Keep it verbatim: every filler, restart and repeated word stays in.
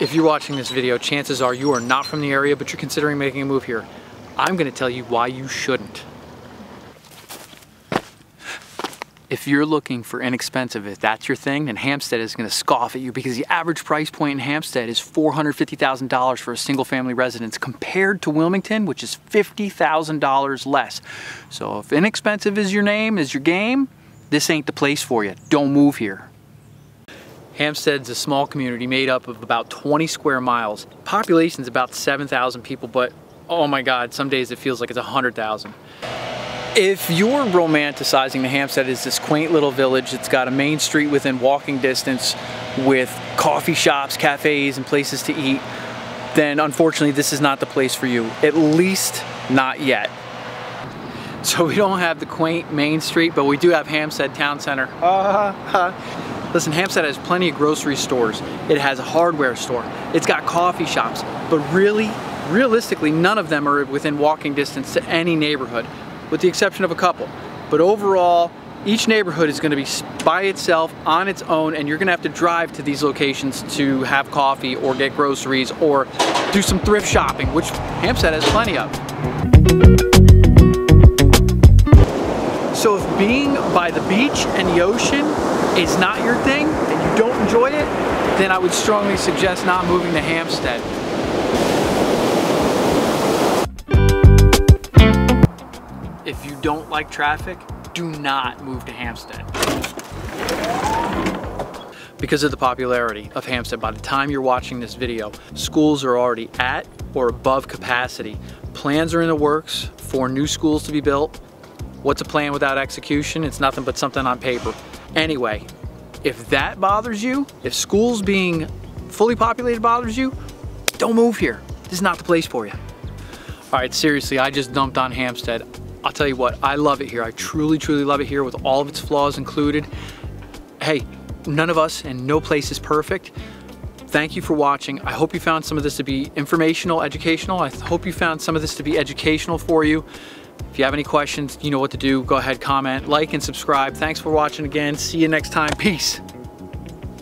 If you're watching this video, chances are you are not from the area, but you're considering making a move here. I'm gonna tell you why you shouldn't. If you're looking for inexpensive, if that's your thing, then Hampstead is gonna scoff at you because the average price point in Hampstead is four hundred fifty thousand dollars for a single family residence compared to Wilmington, which is fifty thousand dollars less. So if inexpensive is your name, is your game, this ain't the place for you. Don't move here. Hampstead's a small community made up of about twenty square miles. Population's about seven thousand people, but oh my God, some days it feels like it's one hundred thousand. If you're romanticizing the Hampstead as this quaint little village that's got a main street within walking distance with coffee shops, cafes, and places to eat, then unfortunately this is not the place for you, at least not yet. So we don't have the quaint main street, but we do have Hampstead Town Center. Uh-huh. Listen, Hampstead has plenty of grocery stores. It has a hardware store. It's got coffee shops, but really, realistically, none of them are within walking distance to any neighborhood, with the exception of a couple. But overall, each neighborhood is gonna be by itself, on its own, and you're gonna have to drive to these locations to have coffee or get groceries or do some thrift shopping, which Hampstead has plenty of. So if being by the beach and the ocean is not your thing, and you don't enjoy it, then I would strongly suggest not moving to Hampstead. If you don't like traffic, do not move to Hampstead. Because of the popularity of Hampstead, by the time you're watching this video, schools are already at or above capacity. Plans are in the works for new schools to be built. What's a plan without execution? It's nothing but something on paper. Anyway, if that bothers you, if schools being fully populated bothers you, don't move here. This is not the place for you. All right, seriously, I just dumped on Hampstead. I'll tell you what, I love it here. I truly, truly love it here with all of its flaws included. Hey, none of us and no place is perfect. Thank you for watching. I hope you found some of this to be informational, educational. I hope you found some of this to be educational for you. If you have any questions, you know what to do. Go ahead, comment, like, and subscribe. Thanks for watching again. See you next time. Peace.